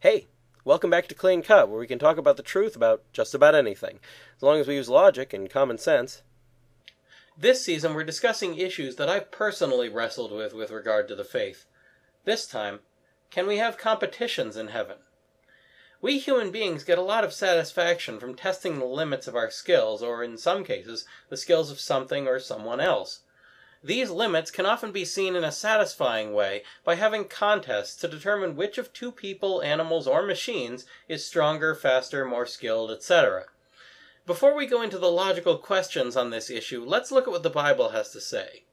Hey, welcome back to Clean Cut, where we can talk about the truth about just about anything, as long as we use logic and common sense. This season we're discussing issues that I've personally wrestled with regard to the faith. This time, can we have competitions in heaven? We human beings get a lot of satisfaction from testing the limits of our skills, or in some cases, the skills of something or someone else. These limits can often be seen in a satisfying way by having contests to determine which of two people, animals, or machines is stronger, faster, more skilled, etc. Before we go into the logical questions on this issue, let's look at what the Bible has to say.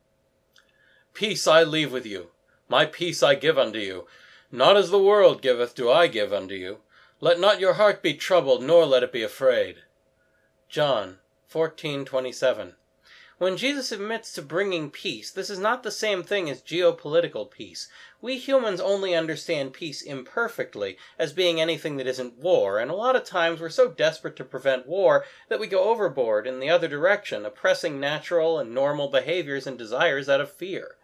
Peace I leave with you, my peace I give unto you. Not as the world giveth do I give unto you. Let not your heart be troubled, nor let it be afraid. John 14:27. When Jesus admits to bringing peace, this is not the same thing as geopolitical peace. We humans only understand peace imperfectly as being anything that isn't war, and a lot of times we're so desperate to prevent war that we go overboard in the other direction, oppressing natural and normal behaviors and desires out of fear.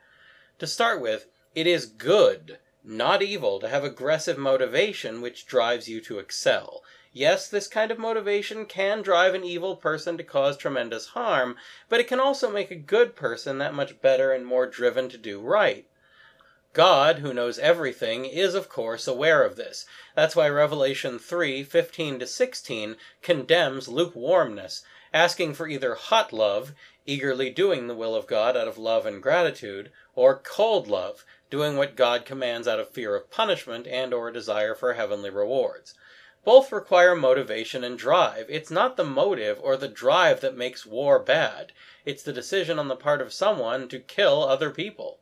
To start with, it is good, not evil, to have aggressive motivation which drives you to excel. Yes, this kind of motivation can drive an evil person to cause tremendous harm, but it can also make a good person that much better and more driven to do right. God, who knows everything, is of course aware of this. That's why Revelation 3, 15-16 condemns lukewarmness, asking for either hot love, eagerly doing the will of God out of love and gratitude, or cold love, doing what God commands out of fear of punishment and or a desire for heavenly rewards. Both require motivation and drive. It's not the motive or the drive that makes war bad. It's the decision on the part of someone to kill other people.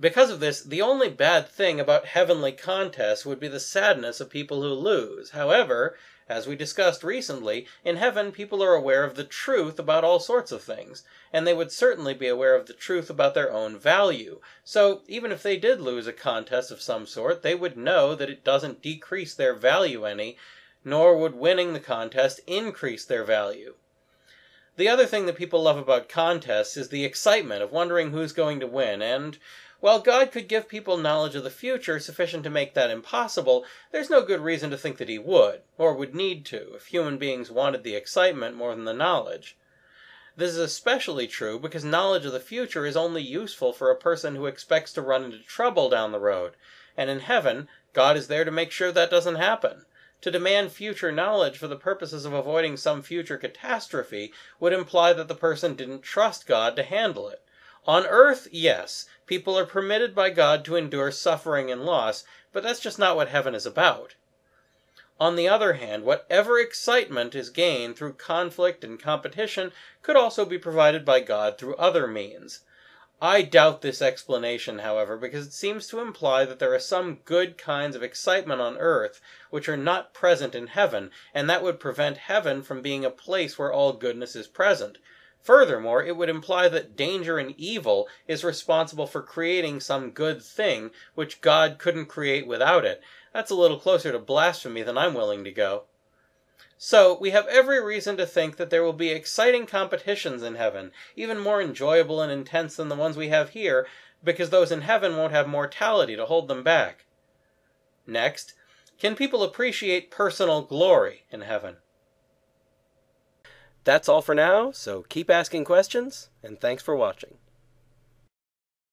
Because of this, the only bad thing about heavenly contests would be the sadness of people who lose. However, as we discussed recently, in heaven people are aware of the truth about all sorts of things, and they would certainly be aware of the truth about their own value. So, even if they did lose a contest of some sort, they would know that it doesn't decrease their value any, nor would winning the contest increase their value. The other thing that people love about contests is the excitement of wondering who's going to win, and while God could give people knowledge of the future sufficient to make that impossible, there's no good reason to think that he would, or would need to, if human beings wanted the excitement more than the knowledge. This is especially true because knowledge of the future is only useful for a person who expects to run into trouble down the road, and in heaven, God is there to make sure that doesn't happen. To demand future knowledge for the purposes of avoiding some future catastrophe would imply that the person didn't trust God to handle it. On earth, yes, people are permitted by God to endure suffering and loss, but that's just not what heaven is about. On the other hand, whatever excitement is gained through conflict and competition could also be provided by God through other means. I doubt this explanation, however, because it seems to imply that there are some good kinds of excitement on earth which are not present in heaven, and that would prevent heaven from being a place where all goodness is present. Furthermore, it would imply that danger and evil is responsible for creating some good thing which God couldn't create without it. That's a little closer to blasphemy than I'm willing to go. So, we have every reason to think that there will be exciting competitions in heaven, even more enjoyable and intense than the ones we have here, because those in heaven won't have mortality to hold them back. Next, can people appreciate personal glory in heaven? That's all for now, so keep asking questions, and thanks for watching.